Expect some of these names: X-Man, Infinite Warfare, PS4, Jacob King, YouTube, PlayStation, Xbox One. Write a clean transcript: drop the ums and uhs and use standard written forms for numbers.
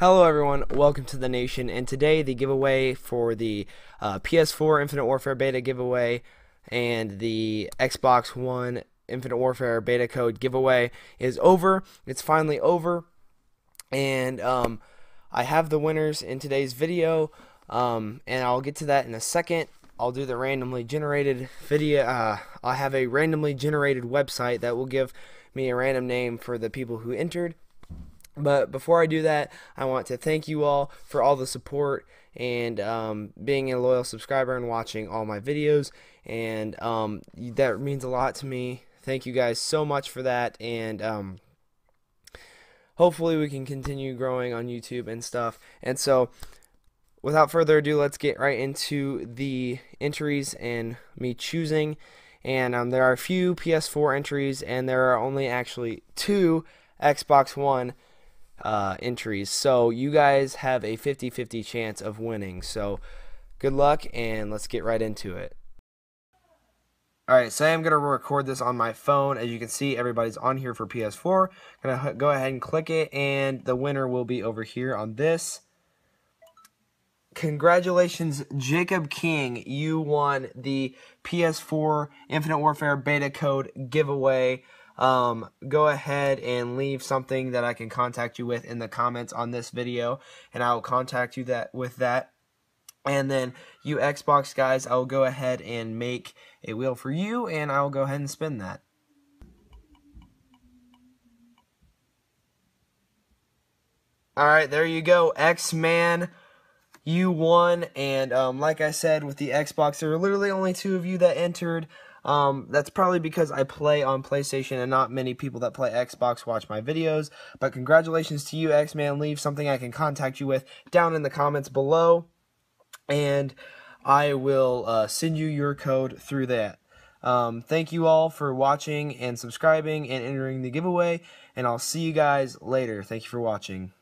Hello everyone, welcome to the nation, and today the giveaway for the PS4 Infinite Warfare beta giveaway and the Xbox One Infinite Warfare beta code giveaway is over. It's finally over, and I have the winners in today's video, and I'll get to that in a second. I'll do the randomly generated video. I have a randomly generated website that will give me a random name for the people who entered. But before I do that, I want to thank you all for all the support and being a loyal subscriber and watching all my videos, and that means a lot to me. Thank you guys so much for that, and hopefully we can continue growing on YouTube and stuff. And so without further ado, let's get right into the entries and me choosing. And there are a few PS4 entries, and there are only actually two Xbox One entries, so you guys have a 50-50 chance of winning, so good luck and let's get right into it. Alright, so I'm going to record this on my phone. As you can see, everybody's on here for PS4. I'm going to go ahead and click it, and the winner will be over here on this. Congratulations, Jacob King, you won the PS4 Infinite Warfare beta code giveaway. Go ahead and leave something that I can contact you with in the comments on this video, and I'll contact you with that. And then you Xbox guys, I'll go ahead and make a wheel for you, and I'll go ahead and spin that. Alright, there you go, X-Man, you won. And like I said, with the Xbox, there were literally only two of you that entered. That's probably because I play on PlayStation and not many people that play Xbox watch my videos, but congratulations to you, X-Man. Leave something I can contact you with down in the comments below, and I will send you your code through that. Thank you all for watching and subscribing and entering the giveaway, and I'll see you guys later. Thank you for watching.